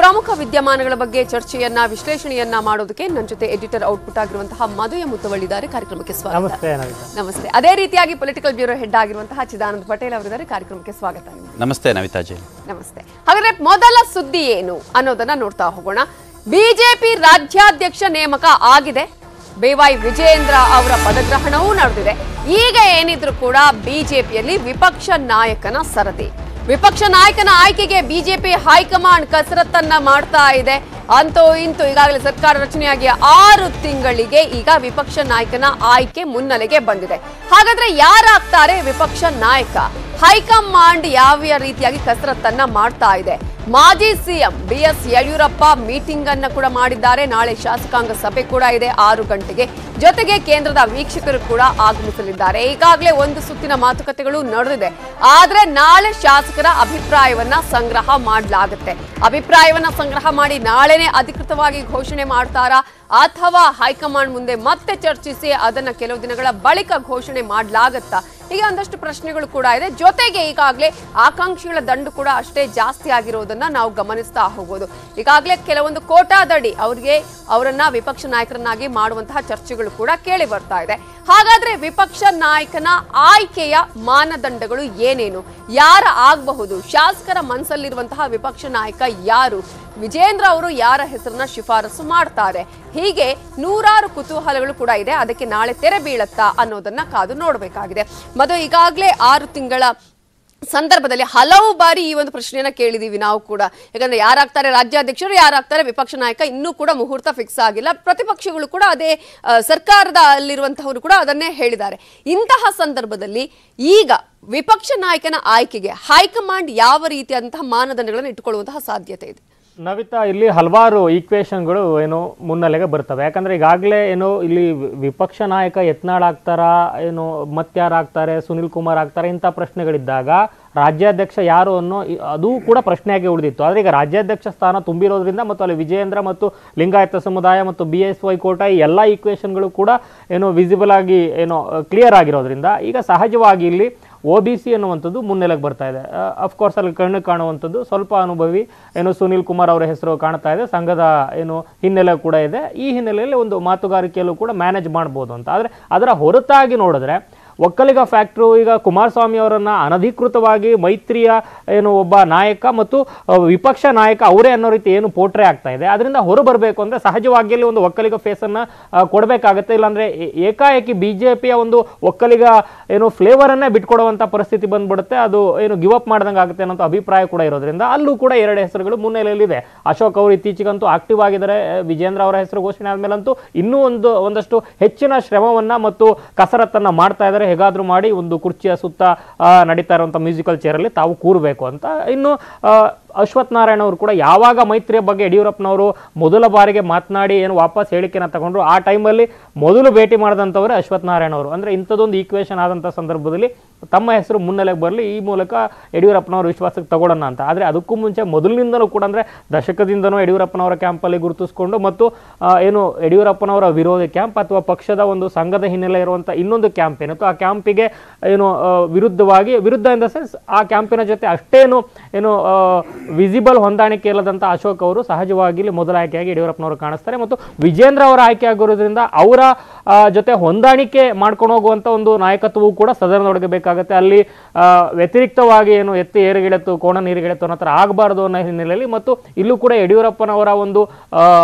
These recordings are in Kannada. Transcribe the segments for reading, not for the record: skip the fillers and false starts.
प्रमुख विद्यमानಗಳ ಬಗ್ಗೆ ಚರ್ಚೆಯನ್ನ ವಿಶ್ಲೇಷಣೆಯನ್ನ ಮಾಡೋದಕ್ಕೆ ನನ್ನ ಜೊತೆ ಎಡಿಟರ್ ಔಟ್ಪುಟ್ ಆಗಿರುವಂತ ಮಧುಯ ಮುತ್ತವಳ್ಳಿದಾರೆ ಕಾರ್ಯಕ್ರಮಕ್ಕೆ ಸ್ವಾಗತ ನಮಸ್ತೆ ಅದೇ ರೀತಿಯಾಗಿ ಪೊಲಿಟಿಕಲ್ ಬ್ಯೂರೋ ಹೆಡ್ ಆಗಿರುವಂತ ಚಿದಾನಂದ ಪಟೇಲ್ ಅವರಿದ್ದಾರೆ ಕಾರ್ಯಕ್ರಮಕ್ಕೆ ಸ್ವಾಗತ ನಮಸ್ತೆ ನವಿತಾ ಜಿ ನಮಸ್ತೆ ಹಾಗಾದ್ರೆ ಮೊದಲ ಸುದ್ದಿ ಏನು ಅನ್ನೋದನ್ನ ನೋಡ್ತಾ ಹೋಗೋಣ ಬಿಜೆಪಿ ರಾಜ್ಯಾಧ್ಯಕ್ಷ ನೇಮಕ ಆಗಿದೆ ಬೇವಾಯಿ ವಿಜೇಂದ್ರ ಅವರ ಪದಗ್ರಹಣವೂ ನಡೆದಿದೆ ಈಗ ಏನಿದ್ರು ಕೂಡ ಬಿಜೆಪಿಯಲ್ಲಿ ವಿಪಕ್ಷ ನಾಯಕನ ಸರದಿ विपक्ष नायकन आय्के बीजेपी हाईकमांड कसरत्ता है अंतो इंतो सरकार रचने आरु तिंगलिगे विपक्ष नायकन आय्के मुन्नलेगे बंदिदे यार आगुत्तारे विपक्ष नायक हाईकमांड याव रीतियागि कसरत्तन्न माड्ता इदे माजी सीएम बीएस ಯಡಿಯೂರಪ್ಪ मीटिंग अन्न कूड माडिद्दारे नाळे शासकांग सभे कूड इदे 6 गंटेगे जोतेगे केंद्रद वीक्षकरु कूड आगमिसलिद्दारे ईगागले ओंदु सुत्तिन मातुकतेगळु नडेदिदे आद्रे नाळे शासकर अभिप्रायवन्न संग्रह माडलागुत्ते अभिप्रायवन्न संग्रह माडि नाळेने अधिकृतवागि घोषणे माड्तारा अथवा हाईकमांड मुंदे मत्ते चर्चिसि अदन्न केलवु दिनगळ बळिक घोषणे माडलागुत्ता हीगे ಒಂದಷ್ಟು ಪ್ರಶ್ನೆಗಳು ಕೂಡ ಇದೆ ಜೊತೆಗೆ ಈಗಾಗಲೇ ಆಕಾಂಕ್ಷಿಗಳ ದಂಡು ಕೂಡ ಅಷ್ಟೇ ಜಾಸ್ತಿ ಆಗಿರೋದನ್ನ ನಾವು ಗಮನಿಸ್ತಾ ಹೋಗೋದು ಈಗಾಗಲೇ ಕೆಲವೊಂದು ಕೋಟಾದಡಿ ಅವರಿಗೆ ಅವರನ್ನು ವಿಪಕ್ಷ ನಾಯಕರನ್ನಾಗಿ ಮಾಡುವಂತ ಚರ್ಚೆಗಳು ಕೂಡ ಕೇಳಿ ಬರ್ತಾ ಇದೆ ಹಾಗಾದ್ರೆ ವಿಪಕ್ಷ ನಾಯಕನ ಆಯ್ಕೆಯ ಮಾನದಂಡಗಳು ಏನೇನು ಯಾರು ಆಗಬಹುದು ಶಾಸಕರ ಮನಸಲ್ಲಿರುವಂತ ವಿಪಕ್ಷ ನಾಯಕ ಯಾರು ವಿಜೇಂದ್ರ ಅವರು ಯಾರ ಹೆಸರನ್ನ ಶಿಫಾರಸು ಮಾಡುತ್ತಾರೆ ಹೀಗೆ ನೂರಾರು ಕುತೂಹಲಗಳು ಕೂಡ ಇದೆ ಅದಕ್ಕೆ ನಾಳೆ ತೆರೆ ಬೀಳುತ್ತಾ ಅನ್ನೋದನ್ನ ಕಾದು ನೋಡಬೇಕಾಗಿದೆ ಮದು ಈಗಾಗಲೇ 6 ತಿಂಗಳ ಸಂದರ್ಭದಲ್ಲಿ ಹಲವು ಬಾರಿ ಈ ಒಂದು ಪ್ರಶ್ನೆಯನ್ನು ಕೇಳಿದೀವಿ ನಾವು ಕೂಡ ಯಾಕಂದ್ರೆ ಯಾರು ಆಗ್ತಾರೆ ರಾಜ್ಯಾಧ್ಯಕ್ಷರು ಯಾರು ಆಗ್ತಾರೆ ವಿಪಕ್ಷ ನಾಯಕ ಇನ್ನೂ ಕೂಡ ಮುಹೂರ್ತ ಫಿಕ್ಸ್ ಆಗಿಲ್ಲ ಪ್ರತಿಪಕ್ಷಗಳು ಕೂಡ ಅದೇ ಸರ್ಕಾರದಲ್ಲಿರುವಂತವರು ಕೂಡ ಅದನ್ನೇ ಹೇಳಿದ್ದಾರೆ ಇಂತಹ ಸಂದರ್ಭದಲ್ಲಿ ಈಗ ವಿಪಕ್ಷ ನಾಯಕನ ಆಯ್ಕೆಗೆ ಹೈಕಮಾಂಡ್ ಯಾವ ರೀತಿಯಂತ ಮಾನದಂಡಗಳನ್ನು ಇಟ್ಟುಕೊಳ್ಳುವಂತ ಸಾಧ್ಯತೆ ಇದೆ ನವಿತಾ ಇಲ್ಲಿ ಹಲವಾರು ಈಕ್ವೇಷನ್ ಗಳು ಏನು ಮುನ್ನಲೆಗೆ ಬರ್ತವೆ ಯಾಕಂದ್ರೆ ಈಗಾಗಲೇ ಏನು ಇಲ್ಲಿ ವಿಪಕ್ಷ ನಾಯಕ ಯತ್ನಾಳ್ ಆಗ್ತಾರಾ ಏನು ಮತ್ಯಾರ್ ಆಗ್ತಾರೆ ಸುನಿಲ್ ಕುಮಾರ್ ಆಗ್ತಾರೆ ಇಂತ ಪ್ರಶ್ನೆಗಳಿದ್ದಾಗ ರಾಜ್ಯಾಧ್ಯಕ್ಷ ಯಾರು ಅನ್ನೋ ಅದು ಕೂಡ ಪ್ರಶ್ನೆಯಾಗಿ ಉಳಿದಿತ್ತು ಆದರೆ ಈಗ ರಾಜ್ಯಾಧ್ಯಕ್ಷ ಸ್ಥಾನ ತುಂಬಿರೋದ್ರಿಂದ ಮತ್ತು ಅಲ್ಲಿ ವಿಜೇಂದ್ರ ಮತ್ತು ಲಿಂಗಾಯತ ಸಮುದಾಯ ಮತ್ತು ಬಿಎಸ್ವೈ ಕೋಟಾ ಈ ಎಲ್ಲ ಈಕ್ವೇಷನ್ಗಳು ಕೂಡ ಏನು ವಿಸಿಬಲ್ ಆಗಿ ಏನು ಕ್ಲಿಯರ್ ಆಗಿರೋದ್ರಿಂದ ಈಗ ಸಹಜವಾಗಿ ಇಲ್ಲಿ ओबीसी ಅನ್ನುವಂತದ್ದು ಮುನ್ನೆಲೆಗೆ ಬರ್ತಾ ಇದೆ ಆಫ್ ಕೋರ್ಸ್ ಅಲ್ಲಿ ಕಣ್ಣು ಕಾಣುವಂತದ್ದು ಸ್ವಲ್ಪ ಅನುಭವಿ ಏನು ಸುನಿಲ್ ಕುಮಾರ್ ಅವರ ಹೆಸರು ಕಾಣ್ತಾ ಇದೆ ಸಂಘದ ಏನು ಹಿನ್ನೆಲೆ ಕೂಡ ಇದೆ ಈ ಹಿನ್ನೆಲೆಯಲ್ಲಿ ಒಂದು ಮಾತುಗಾರಿಕೆಯಲ್ಲೂ ಕೂಡ ಮ್ಯಾನೇಜ್ ಮಾಡಬಹುದು ಅಂತ ಆದರೆ ಅದರ ಹೊರತಾಗಿ ನೋಡಿದ್ರೆ ಒಕ್ಕಲಿಗ ಫ್ಯಾಕ್ಟರಿ ಈಗ ಕುಮಾರಸ್ವಾಮಿ ಅವರನ್ನು ಅನಧಿಕೃತವಾಗಿ ಮೈತ್ರಿಯ ಏನು ಒಬ್ಬ ನಾಯಕ ಮತ್ತು ವಿಪಕ್ಷ ನಾಯಕ ಅವರೇ ಅನ್ನೋ ರೀತಿ ಏನು ಪೋಟ್ರೆ ಆಗ್ತಾ ಇದೆ ಅದರಿಂದ ಹೊರಬರಬೇಕು ಅಂದ್ರೆ ಸಹಜವಾಗಿಯೇ ಒಂದು ಒಕ್ಕಲಿಗ ಫೇಸ್ ಅನ್ನು ಕೊಡಬೇಕಾಗುತ್ತೆ ಇಲ್ಲ ಅಂದ್ರೆ ಏಕಾಏಕಿ ಬಿಜೆಪಿಯ ಒಂದು ಒಕ್ಕಲಿಗ ಏನು ಫ್ಲೇವರ್ ಅನ್ನು ಬಿಟ್ಕೊಡುವಂತ ಪರಿಸ್ಥಿತಿ ಬಂದ್ಬಿಡುತ್ತೆ ಅದು ಏನು ಗಿವ್ ಅಪ್ ಮಾಡಿದಂಗೆ ಆಗುತ್ತೆ ಅನ್ನೋ ಅಭಿಪ್ರಾಯ ಕೂಡ ಇರೋದ್ರಿಂದ ಅಲ್ಲೂ ಕೂಡ ಎರಡು ಹೆಸರುಗಳು ಮುನ್ನೆಲೆಯಲ್ಲಿ ಇದೆ ಅಶೋಕ್ ಅವರು ಇತ್ತೀಚೆಗಂತೂ ಆಕ್ಟಿವ್ ಆಗಿದ್ದಾರೆ ವಿಜೇಂದ್ರ ಅವರ ಹೆಸರು ಘೋಷಣೆ ಆದಮೇಲಂತೂ ಇನ್ನೂ ಒಂದಷ್ಟು ಹೆಚ್ಚಿನ ಶ್ರಮವನ್ನ ಮತ್ತು ಕಸರತ್ತನ್ನ ಮಾಡ್ತಾ ಇದ್ದಾರೆ ಹೇಗಾದರೂ ಮಾಡಿ ಒಂದು ಕುರ್ಚಿಯ ಸುತ್ತ ನಡೀತಾ ಇರುವಂತ ಮ್ಯೂಸಿಕಲ್ ಚೇರ್ ಅಲ್ಲಿ ತಾವು ಕೂರಬೇಕು ಅಂತ ಇನ್ನು ಅಶ್ವಥ್ ನಾರಾಯಣ ಅವರು ಕೂಡ ಯಾವಾಗ ಮೈತ್ರಿಯ ಬಗ್ಗೆ ಯಡಿಯೂರಪ್ಪನವರು ಮೊದಲ ಬಾರಿಗೆ ಮಾತನಾಡಿ ಏನು ವಾಪಸ್ ಹೇಳಿಕೆನ ತಗೊಂಡ್ರು ಆ ಟೈಮ್ ಅಲ್ಲಿ ಮೊದಲು ಭೇಟಿ ಮಾಡಿದಂತವರೇ ಅಶ್ವಥ್ ನಾರಾಯಣ ಅವರು ಅಂದ್ರೆ ಇಂಥದೊಂದು ಈಕ್ವೇಷನ್ ಆದಂತ ಸಂದರ್ಭದಲ್ಲಿ ತಮ್ಮ ಹೆಸರು ಮುನ್ನೆಲೆಗೆ ಬರಲಿ ಈ ಮೂಲಕ ಯಡಿಯೂರಪ್ಪನವರು ವಿಶ್ವಾಸಕ್ಕೆ ತಗೊಳ್ಳೋಣ ಅಂತ ಆದರೆ ಅದಕ್ಕೂ ಮುಂಚೆ ಮೊದಲಿನಿಂದಲೂ ಕೂಡ ಅಂದ್ರೆ ದಶಕದಿಂದನೂ ಯಡಿಯೂರಪ್ಪನವರ ಕ್ಯಾಂಪ್ ಅಲ್ಲಿ ಗುರುತಿಸಿಕೊಂಡು ಮತ್ತು ಏನು ಯಡಿಯೂರಪ್ಪನವರ ವಿರೋಧಿ ಕ್ಯಾಂಪ್ ಅಥವಾ ಪಕ್ಷದ ಒಂದು ಸಂಘದ ಹಿನ್ನೆಲೆ ಇರುವಂತ ಇನ್ನೊಂದು ಕ್ಯಾಂಪ್ ಏನಿತ್ತು ಆ ಕ್ಯಾಂಪಿಗೆ ಏನು ವಿರುದ್ಧ ಇನ್ ದ ಸೆನ್ಸ್ ಆ ಕ್ಯಾಂಪಿನ ಜೊತೆ ಅಷ್ಟೇನು ಏನು ವಿಸಿಬಲ್ ಹೊಂದಾಣಿಕೆ ಇಲ್ಲದಂತ ಅಶೋಕ್ ಅವರು ಸಹಜವಾಗಿ ಮೊದಲ ಆಯ್ಕೆಯಾಗಿ ಯಡಿಯೂರಪ್ಪನವರು ಕಾಣಿಸ್ತಾರೆ ಮತ್ತು ವಿಜೇಂದ್ರ ಅವರ ಆಯ್ಕೆ ಆಗಿರೋದ್ರಿಂದ ಅವರ ಜೊತೆ ಹೊಂದಾಣಿಕೆ ಮಾಡ್ಕೊಂಡು ಹೋಗುವಂತ ಒಂದು ನಾಯಕತ್ವವೂ ಕೂಡ ಸದನದೊಳಗೆ ಬೇಕಾಗುತ್ತೆ ಅಲ್ಲಿ ವ್ಯತಿರಿಕ್ತವಾಗಿ ಏನು ಎತ್ತಿ ಏರಿಗೆಳೆತು ಕೋಣ ನೀರಿಗೆಳೆತು ಅನ್ನೋ ತರ ಆಗಬಾರದು ಅನ್ನೋ ಹಿನ್ನೆಲೆಯಲ್ಲಿ ಮತ್ತು ಇಲ್ಲೂ ಕೂಡ ಯಡಿಯೂರಪ್ಪನವರ ಒಂದು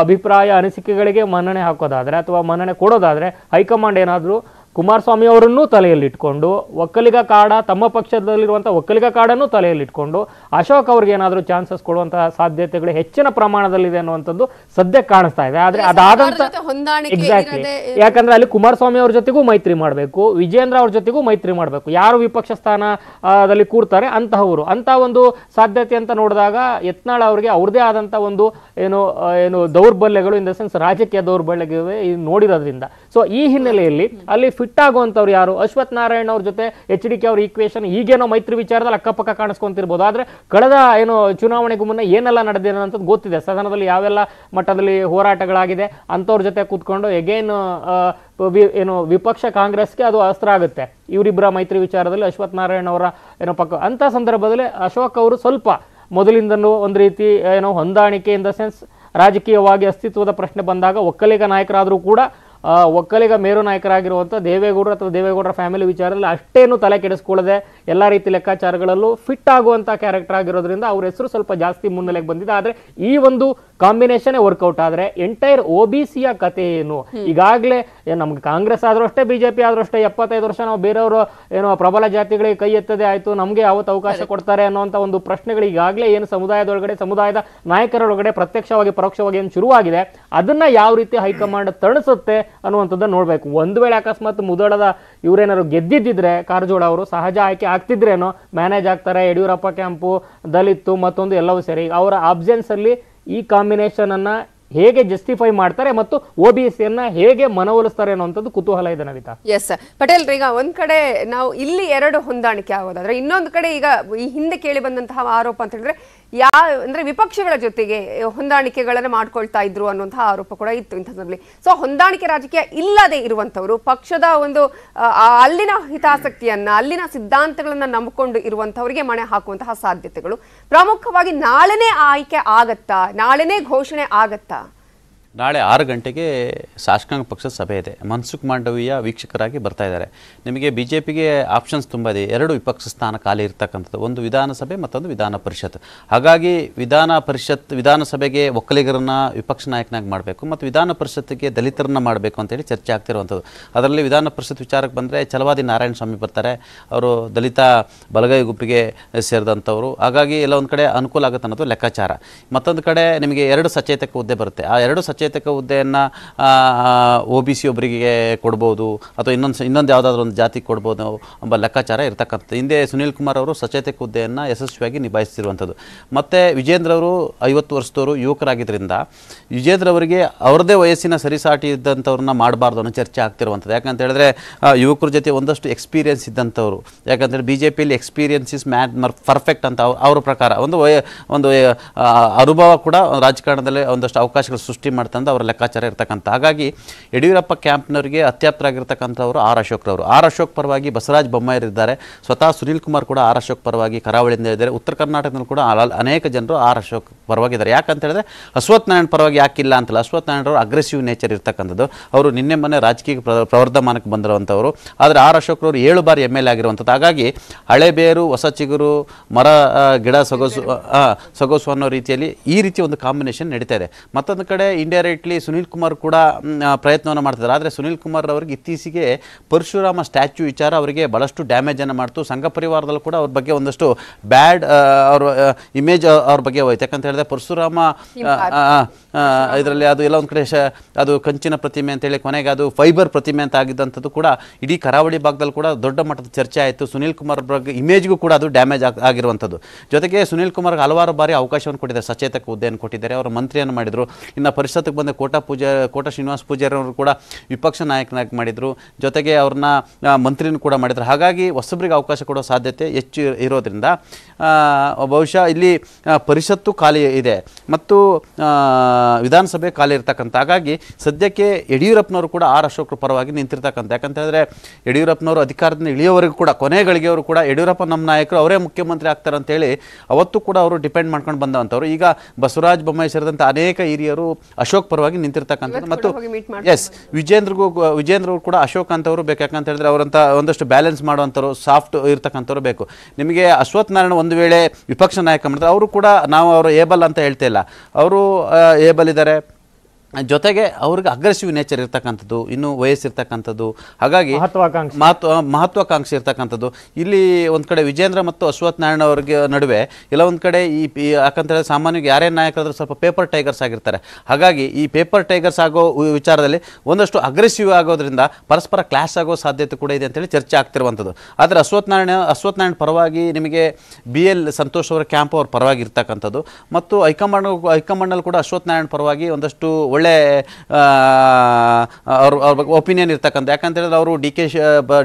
ಅಭಿಪ್ರಾಯ ಅನಿಸಿಕೆಗಳಿಗೆ ಮನ್ನಣೆ ಹಾಕೋದಾದ್ರೆ ಅಥವಾ ಮನ್ನಣೆ ಕೊಡೋದಾದ್ರೆ ಹೈಕಮಾಂಡ್ ಏನಾದರೂ ಕುಮಾರಸ್ವಾಮಿ ಅವರನ್ನು ತಲೆಯಲ್ಲಿ ಇಟ್ಕೊಂಡು ಒಕ್ಕಲಿಗ ಕಾಡ ತಮ್ಮ ಪಕ್ಷದಲ್ಲಿರುವಂಥ ಒಕ್ಕಲಿಗ ಕಾಡನ್ನು ತಲೆಯಲ್ಲಿ ಇಟ್ಕೊಂಡು ಅಶೋಕ್ ಅವರಿಗೆ ಏನಾದರೂ ಚಾನ್ಸಸ್ ಕೊಡುವಂತಹ ಸಾಧ್ಯತೆಗಳು ಹೆಚ್ಚಿನ ಪ್ರಮಾಣದಲ್ಲಿದೆ ಅನ್ನುವಂಥದ್ದು ಸದ್ಯ ಕಾಣಿಸ್ತಾ ಇದೆ ಆದರೆ ಅದಾದಂತ ಎಕ್ಸಾಕ್ಟ್ಲಿ ಯಾಕಂದ್ರೆ ಅಲ್ಲಿ ಕುಮಾರಸ್ವಾಮಿ ಅವ್ರ ಜೊತೆಗೂ ಮೈತ್ರಿ ಮಾಡಬೇಕು ವಿಜೇಂದ್ರ ಅವ್ರ ಜೊತೆಗೂ ಮೈತ್ರಿ ಮಾಡಬೇಕು ಯಾರು ವಿಪಕ್ಷ ಸ್ಥಾನದಲ್ಲಿ ಕೂರ್ತಾರೆ ಅಂತಹವರು ಅಂತ ಒಂದು ಸಾಧ್ಯತೆ ಅಂತ ನೋಡಿದಾಗ ಯತ್ನಾಳ್ ಅವರಿಗೆ ಅವ್ರದೇ ಆದಂಥ ಒಂದು ಏನು ಏನು ದೌರ್ಬಲ್ಯಗಳು ಇನ್ ದ ಸೆನ್ಸ್ ರಾಜಕೀಯ ದೌರ್ಬಲ್ಯಗಳಿವೆ ನೋಡಿರೋದ್ರಿಂದ ಸೊ ಈ ಹಿನ್ನೆಲೆಯಲ್ಲಿ ಅಲ್ಲಿ ಫಿಟ್ ಆಗುವಂತವ್ರು ಯಾರು ಅಶ್ವಥ್ ನಾರಾಯಣ ಅವ್ರ ಜೊತೆ HDK ಅವ್ರ ಈಕ್ವೇಷನ್ ಈಗೇನೋ ಮೈತ್ರಿ ವಿಚಾರದಲ್ಲಿ ಅಕ್ಕಪಕ್ಕ ಕಾಣಿಸ್ಕೊಂತಿರ್ಬೋದು ಆದರೆ ಕಳೆದ ಏನು ಚುನಾವಣೆಗೂ ಮುನ್ನ ಏನೆಲ್ಲ ನಡೆದಿದೆ ಅನ್ನೋದು ಗೊತ್ತಿದೆ ಸದನದಲ್ಲಿ ಯಾವೆಲ್ಲ ಮಟ್ಟದಲ್ಲಿ ಹೋರಾಟಗಳಾಗಿದೆ ಅಂತವ್ರ ಜೊತೆ ಕೂತ್ಕೊಂಡು ಎಗೇನ್ ಏನು ವಿಪಕ್ಷ ಕಾಂಗ್ರೆಸ್ಗೆ ಅದು ಅಸ್ತ್ರ ಆಗುತ್ತೆ ಇವರಿಬ್ಬರ ಮೈತ್ರಿ ವಿಚಾರದಲ್ಲಿ ಅಶ್ವಥ್ ನಾರಾಯಣ ಅವರ ಏನೋ ಪಕ್ಕ ಅಂತ ಸಂದರ್ಭದಲ್ಲಿ ಅಶೋಕ್ ಅವರು ಸ್ವಲ್ಪ ಮೊದಲಿನಿಂದಲೂ ಒಂದು ರೀತಿ ಏನೋ ಹೊಂದಾಣಿಕೆ ಇನ್ ದ ಸೆನ್ಸ್ ರಾಜಕೀಯವಾಗಿ ಅಸ್ತಿತ್ವದ ಪ್ರಶ್ನೆ ಬಂದಾಗ ಒಕ್ಕಲಿಗ ನಾಯಕರಾದರೂ ಕೂಡ ಒಕ್ಕಲಿಗ ಮೇರು ನಾಯಕರಾಗಿರುವಂಥ ದೇವೇಗೌಡರು ಅಥವಾ ದೇವೇಗೌಡರ ಫ್ಯಾಮಿಲಿ ವಿಚಾರದಲ್ಲಿ ಅಷ್ಟೇನು ತಲೆ ಕೆಡಿಸ್ಕೊಳ್ಳದೆ ಎಲ್ಲ ರೀತಿ ಲೆಕ್ಕಾಚಾರಗಳಲ್ಲೂ ಫಿಟ್ ಆಗುವಂಥ ಕ್ಯಾರೆಕ್ಟರ್ ಆಗಿರೋದ್ರಿಂದ ಅವ್ರ ಹೆಸರು ಸ್ವಲ್ಪ ಜಾಸ್ತಿ ಮುನ್ನೆಲೆಗೆ ಬಂದಿದೆ. ಆದರೆ ಈ ಒಂದು ಕಾಂಬಿನೇಷನೇ ವರ್ಕೌಟ್ ಆದರೆ ಎಂಟೈರ್ ಒ ಬಿ ಸಿಯ ಕತೆ ಏನು? ಈಗಾಗಲೇ ನಮ್ಗೆ ಕಾಂಗ್ರೆಸ್ ಆದರೂ ಅಷ್ಟೇ ಬಿಜೆಪಿ ಆದರೂ ಅಷ್ಟೇ 75 ವರ್ಷ ನಾವು ಬೇರೆಯವರು ಏನೋ ಪ್ರಬಲ ಜಾತಿಗಳಿಗೆ ಕೈ ಎತ್ತದೆ ಆಯಿತು, ನಮಗೆ ಯಾವತ್ತು ಅವಕಾಶ ಕೊಡ್ತಾರೆ ಅನ್ನೋಂಥ ಒಂದು ಪ್ರಶ್ನೆಗಳು ಈಗಾಗಲೇ ಏನು ಸಮುದಾಯದೊಳಗಡೆ ಸಮುದಾಯದ ನಾಯಕರೊಳಗಡೆ ಪ್ರತ್ಯಕ್ಷವಾಗಿ ಪರೋಕ್ಷವಾಗಿ ಏನು ಶುರುವಾಗಿದೆ ಅದನ್ನು ಯಾವ ರೀತಿ ಹೈಕಮಾಂಡ್ ತಣಿಸುತ್ತೆ ಅನ್ನುವಂಥದ್ದನ್ನು ನೋಡಬೇಕು. ಒಂದು ವೇಳೆ ಅಕಸ್ಮಾತ್ ಮುದಳದ ಇವರೇನಾದ್ರು ಗೆದ್ದಿದ್ದಿದ್ರೆ ಕಾರಜೋಳ ಅವರು ಸಹಜ ಆಯ್ಕೆ ಆಗ್ತಿದ್ರೇನೋ ಮ್ಯಾನೇಜ್ ಆಗ್ತಾರೆ. ಯಡಿಯೂರಪ್ಪ ಕ್ಯಾಂಪು, ದಲಿತು, ಮತ್ತೊಂದು ಎಲ್ಲವೂ ಸರಿ ಅವರ ಆಬ್ಸೆನ್ಸಲ್ಲಿ ಈ ಕಾಂಬಿನೇಷನನ್ನು ಹೇಗೆ ಜಸ್ಟಿಫೈ ಮಾಡ್ತಾರೆ ಮತ್ತು ಒಬಿಸಿಯನ್ನು ಹೇಗೆ ಮನವೊಲಿಸ್ತಾರೆ ಅನ್ನೋಂಥದ್ದು ಕುತೂಹಲ ಇದೆ ನವಿತಾ. ಎಸ್ ಪಟೇಲ್, ಈಗ ಒಂದು ಕಡೆ ನಾವು ಇಲ್ಲಿ ಎರಡು ಹೊಂದಾಣಿಕೆ ಆಗೋದಾದ್ರೆ ಇನ್ನೊಂದು ಕಡೆ ಈಗ ಈ ಹಿಂದೆ ಕೇಳಿ ಬಂದಂತಹ ಆರೋಪ ಅಂತ ಹೇಳಿದ್ರೆ ವಿಪಕ್ಷಗಳ ಜೊತೆಗೆ ಹೊಂದಾಣಿಕೆಗಳನ್ನು ಮಾಡ್ಕೊಳ್ತಾ ಇದ್ರು ಅನ್ನುವಂತಹ ಆರೋಪ ಕೂಡ ಇತ್ತು ಇಂಥದ್ರಲ್ಲಿ. ಸೊ ಹೊಂದಾಣಿಕೆ ರಾಜಕೀಯ ಇಲ್ಲದೆ ಇರುವಂಥವರು ಪಕ್ಷದ ಒಂದು ಅಲ್ಲಿನ ಹಿತಾಸಕ್ತಿಯನ್ನ ಅಲ್ಲಿನ ಸಿದ್ಧಾಂತಗಳನ್ನ ನಂಬಿಕೊಂಡು ಇರುವಂಥವರಿಗೆ ಮಣೆ ಹಾಕುವಂತಹ ಸಾಧ್ಯತೆಗಳು ಪ್ರಮುಖವಾಗಿ ನಾಳೆನೇ ಆಯ್ಕೆ ಆಗತ್ತಾ, ನಾಳೆನೇ ಘೋಷಣೆ ಆಗತ್ತಾ? ನಾಳೆ 6 ಗಂಟೆಗೆ ಶಾಸಕಾಂಗ ಪಕ್ಷದ ಸಭೆ ಇದೆ. ಮನ್ಸುಖ್ ಮಾಂಡವೀಯ ವೀಕ್ಷಕರಾಗಿ ಬರ್ತಾ ಇದ್ದಾರೆ. ನಿಮಗೆ ಬಿ ಜೆ ಪಿಗೆ ಆಪ್ಷನ್ಸ್ ತುಂಬ ಇದೆ, 2 ವಿಪಕ್ಷ ಸ್ಥಾನ ಖಾಲಿ ಇರ್ತಕ್ಕಂಥದ್ದು, ಒಂದು ವಿಧಾನಸಭೆ ಮತ್ತೊಂದು ವಿಧಾನ ಪರಿಷತ್. ಹಾಗಾಗಿ ವಿಧಾನಸಭೆಗೆ ಒಕ್ಕಲಿಗರನ್ನ ವಿಪಕ್ಷ ನಾಯಕನಾಗಿ ಮಾಡಬೇಕು ಮತ್ತು ವಿಧಾನ ಪರಿಷತ್ತಿಗೆ ದಲಿತರನ್ನ ಮಾಡಬೇಕು ಅಂತೇಳಿ ಚರ್ಚೆ ಆಗ್ತಿರುವಂಥದ್ದು. ಅದರಲ್ಲಿ ವಿಧಾನ ಪರಿಷತ್ ವಿಚಾರಕ್ಕೆ ಬಂದರೆ ಛಲವಾದಿ ನಾರಾಯಣ ಸ್ವಾಮಿ ಬರ್ತಾರೆ, ಅವರು ದಲಿತ ಬಲಗೈ ಗುಂಪಿಗೆ ಸೇರಿದಂಥವರು. ಹಾಗಾಗಿ ಎಲ್ಲ ಒಂದು ಕಡೆ ಅನುಕೂಲ ಆಗುತ್ತೆ ಅನ್ನೋದು ಲೆಕ್ಕಾಚಾರ. ಮತ್ತೊಂದು ಕಡೆ ನಿಮಗೆ 2 ಸಚೇತಕ ಹುದ್ದೆ ಬರುತ್ತೆ. ಆ 2 ಸಚೇತಕ ಹುದ್ದೆಯನ್ನು ಒ ಬಿ ಸಿ ಒಬ್ಬರಿಗೆ ಕೊಡ್ಬೋದು ಅಥವಾ ಇನ್ನೊಂದು ಯಾವುದಾದ್ರೂ ಒಂದು ಜಾತಿಗೆ ಕೊಡ್ಬೋದು ಎಂಬ ಲೆಕ್ಕಾಚಾರ ಇರ್ತಕ್ಕಂಥದ್ದು. ಹಿಂದೆ ಸುನೀಲ್ ಕುಮಾರ್ ಅವರು ಸಚೇತಕ ಹುದ್ದೆಯನ್ನು ಯಶಸ್ವಿಯಾಗಿ ನಿಭಾಯಿಸ್ತಿರುವಂಥದ್ದು. ಮತ್ತು ವಿಜೇಂದ್ರ ಅವರು 50 ವರ್ಷದವರು ಯುವಕರಾಗಿದ್ದರಿಂದ ವಿಜೇಂದ್ರ ಅವರಿಗೆ ಅವ್ರದ್ದೇ ವಯಸ್ಸಿನ ಸರಿಸಾಟಿ ಇದ್ದಂಥವ್ರನ್ನ ಮಾಡಬಾರ್ದು ಅನ್ನೋ ಚರ್ಚೆ ಆಗ್ತಿರುವಂಥದ್ದು. ಯಾಕಂತ ಹೇಳಿದ್ರೆ ಯುವಕರ ಜೊತೆ ಒಂದಷ್ಟು ಎಕ್ಸ್ಪೀರಿಯೆನ್ಸ್ ಇದ್ದಂಥವ್ರು. ಯಾಕಂತೇಳಿ ಬಿ ಜೆ ಪಿಯಲ್ಲಿ ಎಕ್ಸ್ಪೀರಿಯೆನ್ಸ್ ಇಸ್ ಪರ್ಫೆಕ್ಟ್ ಅಂತ ಅವ್ರ ಪ್ರಕಾರ ಒಂದು ಅನುಭವ ಕೂಡ ರಾಜಕಾರಣದಲ್ಲಿ ಒಂದಷ್ಟು ಅವಕಾಶಗಳು ಸೃಷ್ಟಿ ಮಾಡ್ತಂದು ಅವರ ಲೆಕ್ಕಾಚಾರ ಇರ್ತಕ್ಕಂಥ. ಹಾಗಾಗಿ ಯಡಿಯೂರಪ್ಪ ಕ್ಯಾಂಪ್ನವರಿಗೆ ಅತ್ಯಾಪ್ತರಾಗಿರ್ತಕ್ಕಂಥವ್ರು ಆರ್ ಅಶೋಕ್ ಪರವಾಗಿ ಬಸವರಾಜ್ ಬೊಮ್ಮಾಯಿ ಇದ್ದಾರೆ. ಸ್ವತಃ ಸುನೀಲ್ ಕುಮಾರ್ ಕೂಡ ಆರ್ ಅಶೋಕ್ ಪರವಾಗಿ ಕರಾವಳಿಯಿಂದ ಇದ್ದಾರೆ. ಉತ್ತರ ಕರ್ನಾಟಕದಲ್ಲಿ ಕೂಡ ಅನೇಕ ಜನರು ಆರ್ ಅಶೋಕ್ ಪರವಾಗಿದ್ದಾರೆ. ಯಾಕಂತ ಹೇಳಿದ್ರೆ ಅಶ್ವಥ್ ನಾರಾಯಣ್ ಪರವಾಗಿ ಯಾಕಿಲ್ಲ ಅಂತಲ್ಲ, ಅಶ್ವಥ್ ನಾರಾಯಣರವರು ಅಗ್ರೆಸಿವ್ ನೇಚರ್ ಇರ್ತಕ್ಕಂಥದ್ದು. ಅವರು ನಿನ್ನೆ ಮೊನ್ನೆ ರಾಜಕೀಯ ಪ್ರವರ್ಧಮಾನಕ್ಕೆ ಬಂದಿರುವಂಥವ್ರು. ಆದರೆ ಆರ್ ಅಶೋಕ್ರವರು 7 ಬಾರಿ MLA ಆಗಿರುವಂಥದ್ದು. ಹಾಗಾಗಿ ಹಳೆ ಬೇರು ಹೊಸ ಚಿಗುರು, ಮರ ಗಿಡ ಸೊಗಸು ಅನ್ನೋ ರೀತಿಯಲ್ಲಿ ಈ ರೀತಿ ಒಂದು ಕಾಂಬಿನೇಷನ್ ನಡೀತಾ ಇದೆ. ಮತ್ತೊಂದು ಕಡೆ ಇಂಡೈರೆಕ್ಟ್ಲಿ ಸುನೀಲ್ ಕುಮಾರ್ ಕೂಡ ಪ್ರಯತ್ನವನ್ನು ಮಾಡ್ತಿದ್ದಾರೆ. ಆದರೆ ಸುನೀಲ್ ಕುಮಾರ್ ಅವರಿಗೆ ಇತ್ತೀಚೆಗೆ ಪರಶುರಾಮ ಸ್ಟ್ಯಾಚ್ಯೂ ವಿಚಾರ ಅವರಿಗೆ ಭಾಳಷ್ಟು ಡ್ಯಾಮೇಜನ್ನು ಮಾಡ್ತು. ಸಂಘ ಪರಿವಾರದಲ್ಲೂ ಕೂಡ ಅವ್ರ ಬಗ್ಗೆ ಒಂದಷ್ಟು ಬ್ಯಾಡ್ ಅವ್ರ ಇಮೇಜ್ ಅವ್ರ ಬಗ್ಗೆ ಹೋಯ್ತು. ಯಾಕಂತ ಹೇಳಿದ್ರೆ ಪರಶುರಾಮ ಇದರಲ್ಲಿ ಅದು ಎಲ್ಲ ಒಂದು ಕಡೆ ಅದು ಕಂಚಿನ ಪ್ರತಿಮೆ ಅಂತೇಳಿ ಕೊನೆಗೆ ಅದು ಫೈಬರ್ ಪ್ರತಿಮೆ ಅಂತ ಆಗಿದ್ದಂಥದ್ದು ಕೂಡ ಇಡೀ ಕರಾವಳಿ ಭಾಗದಲ್ಲಿ ಕೂಡ ದೊಡ್ಡ ಮಟ್ಟದ ಚರ್ಚೆ ಆಯಿತು. ಸುನೀಲ್ ಕುಮಾರ್ ಬಗ್ಗೆ ಇಮೇಜ್ಗೂ ಕೂಡ ಅದು ಡ್ಯಾಮೇಜ್ ಆಗಿರುವಂಥದ್ದು. ಜೊತೆಗೆ ಸುನೀಲ್ ಕುಮಾರ್ಗೆ ಹಲವಾರು ಬಾರಿ ಅವಕಾಶವನ್ನು ಕೊಟ್ಟಿದ್ದಾರೆ, ಸಚೇತಕ ಹುದ್ದೆಯನ್ನು ಕೊಟ್ಟಿದ್ದಾರೆ, ಅವರು ಮಂತ್ರಿಯನ್ನು ಮಾಡಿದರು. ಇನ್ನು ಪರಿಷತ್ತಿಗೆ ಬಂದ ಕೋಟಾ ಶ್ರೀನಿವಾಸ ಪೂಜಾರಿ ಅವರು ಕೂಡ ವಿಪಕ್ಷ ನಾಯಕನಾಗಿ ಮಾಡಿದರು. ಜೊತೆಗೆ ಅವ್ರನ್ನ ಮಂತ್ರಿನೂ ಕೂಡ ಮಾಡಿದರು. ಹಾಗಾಗಿ ಹೊಸಬ್ರಿಗೆ ಅವಕಾಶ ಕೊಡೋ ಸಾಧ್ಯತೆ ಹೆಚ್ಚು ಇರೋದ್ರಿಂದ ಬಹುಶಃ ಇಲ್ಲಿ ಪರಿಷತ್ತು ಖಾಲಿ ಇದೆ ಮತ್ತು ವಿಧಾನಸಭೆ ಖಾಲಿ ಇರ್ತಕ್ಕಂಥ. ಹಾಗಾಗಿ ಸದ್ಯಕ್ಕೆ ಯಡಿಯೂರಪ್ಪನವರು ಕೂಡ ಆರ್ ಅಶೋಕರ ಪರವಾಗಿ ನಿಂತಿರ್ತಕ್ಕಂಥ. ಯಾಕಂತ ಹೇಳಿದ್ರೆ ಯಡಿಯೂರಪ್ಪನವರು ಅಧಿಕಾರದಿಂದ ಇಳಿಯೋವರೆಗೂ ಕೂಡ ಕೊನೆಗಳಿಗೆಯವರು ಕೂಡ ಯಡಿಯೂರಪ್ಪ ನಮ್ಮ ನಾಯಕರು, ಅವರೇ ಮುಖ್ಯಮಂತ್ರಿ ಆಗ್ತಾರೆ ಅಂತೇಳಿ ಅವತ್ತು ಕೂಡ ಅವರು ಡಿಪೆಂಡ್ ಮಾಡ್ಕೊಂಡು ಬಂದಂಥವ್ರು. ಈಗ ಬಸವರಾಜ ಬೊಮ್ಮಾಯಿ ಸೇರಿದಂಥ ಅನೇಕ ಹಿರಿಯರು ಅಶೋಕ್ ಪರವಾಗಿ ನಿಂತಿರ್ತಕ್ಕಂಥದ್ದು. ಮತ್ತು ಎಸ್ ವಿಜೇಂದ್ರವ್ರು ಕೂಡ ಅಶೋಕ್ ಅಂತವರು ಬೇಕು. ಯಾಕಂತ ಹೇಳಿದ್ರೆ ಅವರಂತ ಒಂದಷ್ಟು ಬ್ಯಾಲೆನ್ಸ್ ಮಾಡುವಂಥವ್ರು, ಸಾಫ್ಟ್ ಇರ್ತಕ್ಕಂಥವ್ರು ಬೇಕು. ನಿಮಗೆ ಅಶ್ವಥ್ ನಾರಾಯಣ ಒಂದು ವೇಳೆ ವಿಪಕ್ಷ ನಾಯಕ ಮಾಡಿದ್ರೆ ಅವರು ಕೂಡ ನಾವು ಅವರು ಏಬಲ್ ಅಂತ ಹೇಳ್ತಾ ಇಲ್ಲ, ಅವರು ಏಬಲ್ ಇದ್ದಾರೆ. ಜೊತೆಗೆ ಅವ್ರಿಗೆ ಅಗ್ರೆಸಿವ್ ನೇಚರ್ ಇರ್ತಕ್ಕಂಥದ್ದು, ಇನ್ನೂ ವಯಸ್ಸಿರ್ತಕ್ಕಂಥದ್ದು, ಹಾಗಾಗಿ ಮಹತ್ವಾಕಾಂಕ್ಷೆ ಇರ್ತಕ್ಕಂಥದ್ದು. ಇಲ್ಲಿ ಒಂದು ಕಡೆ ವಿಜೇಂದ್ರ ಮತ್ತು ಅಶ್ವಥ್ ನಾರಾಯಣ ಅವ್ರಿಗೆ ನಡುವೆ ಎಲ್ಲ ಒಂದು ಕಡೆ ಈ ಯಾಕಂತೇಳಿದ್ರೆ ಸಾಮಾನ್ಯವಾಗಿ ಯಾರೇ ನಾಯಕರಾದರೂ ಸ್ವಲ್ಪ ಪೇಪರ್ ಟೈಗರ್ಸ್ ಆಗಿರ್ತಾರೆ. ಹಾಗಾಗಿ ಈ ಪೇಪರ್ ಟೈಗರ್ಸ್ ಆಗೋ ವಿಚಾರದಲ್ಲಿ ಒಂದಷ್ಟು ಅಗ್ರೆಸಿವ್ ಆಗೋದ್ರಿಂದ ಪರಸ್ಪರ ಕ್ಲಾಶ್ ಆಗೋ ಸಾಧ್ಯತೆ ಕೂಡ ಇದೆ ಅಂತೇಳಿ ಚರ್ಚೆ ಆಗ್ತಿರುವಂಥದ್ದು. ಆದರೆ ಅಶ್ವಥ್ ನಾರಾಯಣ ಪರವಾಗಿ ನಿಮಗೆ BL ಸಂತೋಷ್ ಅವರ ಕ್ಯಾಂಪ್ ಅವ್ರ ಪರವಾಗಿ ಇರ್ತಕ್ಕಂಥದ್ದು ಮತ್ತು ಹೈಕಮಾಂಡ್ನಲ್ಲಿ ಕೂಡ ಅಶ್ವಥ್ ನಾರಾಯಣ ಪರವಾಗಿ ಒಂದಷ್ಟು ಒಳ್ಳೆ ಒಪಿನಿಯನ್ ಇರ್ತಕ್ಕಂತ ಯಾಕಂತ ಹೇಳಿದ್ರೆ ಅವರು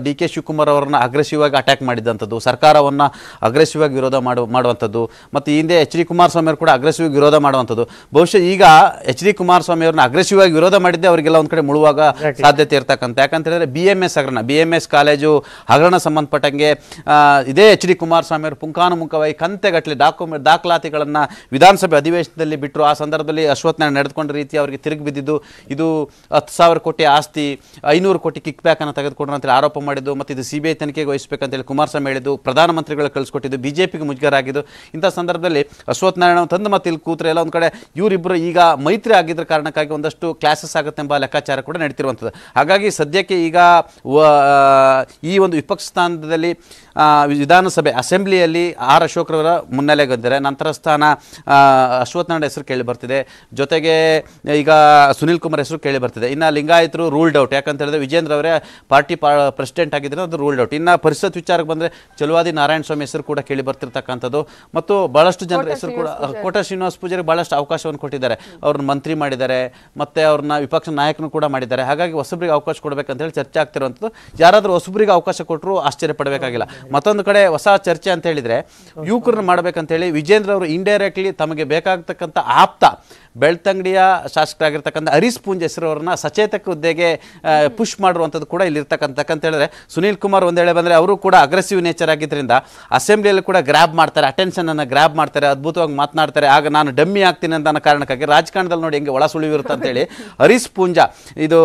ಡಿ ಕೆ ಶಿವಕುಮಾರ್ ಅವರನ್ನು ಅಗ್ರೆಸಿವ್ ಆಗಿ ಅಟ್ಯಾಕ್ ಮಾಡಿದಂತದ್ದು, ಸರ್ಕಾರವನ್ನು ಅಗ್ರೆಸಿವ್ ಆಗಿ ವಿರೋಧ ಮಾಡುವಂತದ್ದು, ಮತ್ತು ಈ ಹಿಂದೆ ಎಚ್ ಡಿ ಕುಮಾರಸ್ವಾಮಿ ಅವರು ಕೂಡ ಅಗ್ರೆಸಿವ್ ಆಗಿ ವಿರೋಧ ಮಾಡುವಂತದ್ದು. ಬಹುಶಃ ಈಗ ಎಚ್ ಡಿ ಕುಮಾರಸ್ವಾಮಿ ಅವರನ್ನು ಅಗ್ರೆಸಿವ್ ಆಗಿ ವಿರೋಧ ಮಾಡಿದ್ದೆ ಅವರಿಗೆಲ್ಲ ಒಂದು ಕಡೆ ಮುಳುವಾಗ ಸಾಧ್ಯತೆ ಇರ್ತಕ್ಕಂತ. ಯಾಕಂತ ಹೇಳಿದ್ರೆ ಬಿ ಎಂ ಎಸ್ ಕಾಲೇಜು ಹಗರಣ ಸಂಬಂಧಪಟ್ಟಂಗೆ ಇದೇ ಎಚ್ ಡಿ ಕುಮಾರಸ್ವಾಮಿ ಅವರು ಪುಂಖಾನುಮುಖವಾಗಿ ಕಂತೆಗಟ್ಟಲೆ ದಾಖಲಾತಿಗಳನ್ನು ವಿಧಾನಸಭೆ ಅಧಿವೇಶನದಲ್ಲಿ ಬಿಟ್ಟರು. ಆ ಸಂದರ್ಭದಲ್ಲಿ ಅಶ್ವತ್ಥನಾರಾಯಣ ನಡೆದುಕೊಂಡ ರೀತಿ ಅವರಿಗೆ ತಿರುಗಿ ಬಿದ್ದಿದ್ದು, ಇದು 10,000 ಕೋಟಿ ಆಸ್ತಿ, 500 ಕೋಟಿ ಕಿಕ್ ಬ್ಯಾಕ್ ಅನ್ನು ತೆಗೆದುಕೊಂಡ್ರು ಅಂತ ಹೇಳಿ ಆರೋಪ ಮಾಡಿದ್ದು, ಮತ್ತು ಇದು CBI ತನಿಖೆಗೆ ವಹಿಸಬೇಕಂತೇಳಿ ಕುಮಾರಸ್ವಾಮಿ ಹೇಳಿದ್ದು, ಪ್ರಧಾನಮಂತ್ರಿಗಳು ಕಳಿಸ್ಕೊಟ್ಟಿದ್ದು, ಬಿಜೆಪಿಗೆ ಮುಜುಗರ ಆಗಿದ್ದು. ಇಂಥ ಸಂದರ್ಭದಲ್ಲಿ ಅಶ್ವತ್ಥನಾರಾಯಣ ತಂದು ಮತ್ತೆ ಇಲ್ಲಿ ಕೂತ್ರೆ ಎಲ್ಲ ಒಂದು ಕಡೆ ಇವರಿಬ್ಬರು ಈಗ ಮೈತ್ರಿ ಆಗಿದ್ದ ಕಾರಣಕ್ಕಾಗಿ ಒಂದಷ್ಟು ಕ್ಲಾಸಸ್ ಆಗುತ್ತೆ ಎಂಬ ಲೆಕ್ಕಾಚಾರ ಕೂಡ ನಡೀತಿರುವಂಥದ್ದು. ಹಾಗಾಗಿ ಸದ್ಯಕ್ಕೆ ಈಗ ಈ ಒಂದು ವಿಪಕ್ಷ ಸ್ಥಾನದಲ್ಲಿ ವಿಧಾನಸಭೆ ಅಸೆಂಬ್ಲಿಯಲ್ಲಿ ಆರ್ ಅಶೋಕ್ರವರ ಮುನ್ನೆಲೆಗಿದ್ದಾರೆ. ನಂತರ ಸ್ಥಾನ ಅಶ್ವತ್ಥನಾರಾಯಣ ಹೆಸರು ಕೇಳಿ ಬರ್ತಿದೆ, ಜೊತೆಗೆ ಈಗ ಸುನಿಲ್ ಕುಮಾರ್ ಹೆಸರು ಕೇಳಿ ಬರ್ತಿದೆ. ಇನ್ನು ಲಿಂಗಾಯತರು ರೂಲ್ಡ್ ಔಟ್, ಯಾಕಂತ ಹೇಳಿದ್ರೆ ವಿಜೇಂದ್ರ ಅವರೇ ಪಾರ್ಟಿ ಪ್ರೆಸಿಡೆಂಟ್ ಆಗಿದ್ದರೆ ಅದು ರೂಲ್ಡ್ ಔಟ್. ಇನ್ನು ಪರಿಷತ್ ವಿಚಾರಕ್ಕೆ ಬಂದರೆ ಚಲುವಾದಿ ನಾರಾಯಣ ಸ್ವಾಮಿ ಹೆಸರು ಕೂಡ ಕೇಳಿ ಬರ್ತಿರ್ತಕ್ಕಂಥದ್ದು, ಮತ್ತು ಬಹಳಷ್ಟು ಜನರ ಹೆಸರು ಕೂಡ ಕೋಟ ಶ್ರೀನಿವಾಸ ಪೂಜಾರಿಗೆ ಬಹಳಷ್ಟು ಅವಕಾಶವನ್ನು ಕೊಟ್ಟಿದ್ದಾರೆ, ಅವ್ರನ್ನ ಮಂತ್ರಿ ಮಾಡಿದ್ದಾರೆ, ಮತ್ತು ಅವ್ರನ್ನ ವಿಪಕ್ಷ ನಾಯಕನು ಕೂಡ ಮಾಡಿದ್ದಾರೆ. ಹಾಗಾಗಿ ಹೊಸಬ್ರಿಗೆ ಅವಕಾಶ ಕೊಡಬೇಕಂತ ಹೇಳಿ ಚರ್ಚೆ ಆಗ್ತಿರುವಂಥದ್ದು. ಯಾರಾದರೂ ಹೊಸಬ್ರಿಗೆ ಅವಕಾಶ ಕೊಟ್ಟರು ಆಶ್ಚರ್ಯಪಡಬೇಕಾಗಿಲ್ಲ. ಮತ್ತೊಂದು ಕಡೆ ಹೊಸ ಚರ್ಚೆ ಅಂತ ಹೇಳಿದರೆ ಯುವಕರನ್ನು ಮಾಡಬೇಕಂತೇಳಿ ವಿಜೇಂದ್ರ ಅವರು ಇಂಡೈರೆಕ್ಟ್ಲಿ ತಮಗೆ ಬೇಕಾಗತಕ್ಕಂಥ ಆಪ್ತ ಬೆಳ್ತಂಗಡಿಯ ಶಾಸಕರಾಗಿರ್ತಕ್ಕಂಥ ಹರೀಶ್ ಪೂಂಜ್ ಹೆಸರವ್ರನ್ನ ಸಚೇತಕ ಹುದ್ದೆಗೆ ಪುಷ್ ಮಾಡಿರುವಂಥದ್ದು ಕೂಡ ಇಲ್ಲಿರ್ತಕ್ಕಂಥಕ್ಕಂತ ಹೇಳಿದ್ರೆ, ಸುನೀಲ್ ಕುಮಾರ್ ಒಂದೇಳೆ ಬಂದರೆ ಅವರು ಕೂಡ ಅಗ್ರೆಸಿವ್ ನೇಚರ್ ಆಗಿದ್ದರಿಂದ ಅಸೆಂಬ್ಲಿಯಲ್ಲಿ ಕೂಡ ಗ್ರ್ಯಾಬ್ ಮಾಡ್ತಾರೆ, ಅಟೆನ್ಷನನ್ನು ಗ್ರ್ಯಾಬ್ ಮಾಡ್ತಾರೆ, ಅದ್ಭುತವಾಗಿ ಮಾತನಾಡ್ತಾರೆ. ಆಗ ನಾನು ಡಮ್ಮಿ ಆಗ್ತೀನಿ ಅಂತ ಕಾರಣಕ್ಕಾಗಿ ರಾಜಕಾರಣದಲ್ಲಿ ನೋಡಿ ಹೆಂಗೆ ಒಳ ಸುಳಿವಿರುತ್ತೆ ಅಂತೇಳಿ ಹರೀಶ್ ಪೂಂಜ, ಇದು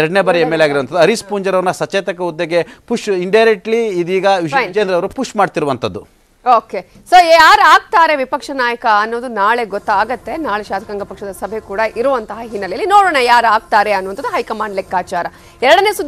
2ನೇ ಬಾರಿ MLA ಆಗಿರುವಂಥದ್ದು, ಹರೀಶ್ ಪೂಂಜರವ್ರನ್ನ ಸಚೇತಕ ಹುದ್ದೆಗೆ ಪುಷ್ ಇಂಡೈರೆಕ್ಟ್ಲಿ ಇದೀಗ ವಿಜೇಂದ್ರ ಅವರು ಪುಷ್ ಮಾಡ್ತಿರುವಂಥದ್ದು. ಓಕೆ, ಸೊ ಯಾರು ಆಗ್ತಾರೆ ವಿಪಕ್ಷ ನಾಯಕ ಅನ್ನೋದು ನಾಳೆ ಗೊತ್ತಾಗತ್ತೆ. ನಾಳೆ ಶಾಸಕಾಂಗ ಪಕ್ಷದ ಸಭೆ ಕೂಡ ಇರುವಂತಹ ಹಿನ್ನೆಲೆಯಲ್ಲಿ ನೋಡೋಣ ಯಾರು ಆಗ್ತಾರೆ ಅನ್ನುವಂಥದ್ದು ಹೈಕಮಾಂಡ್ ಲೆಕ್ಕಾಚಾರ. 2ನೇ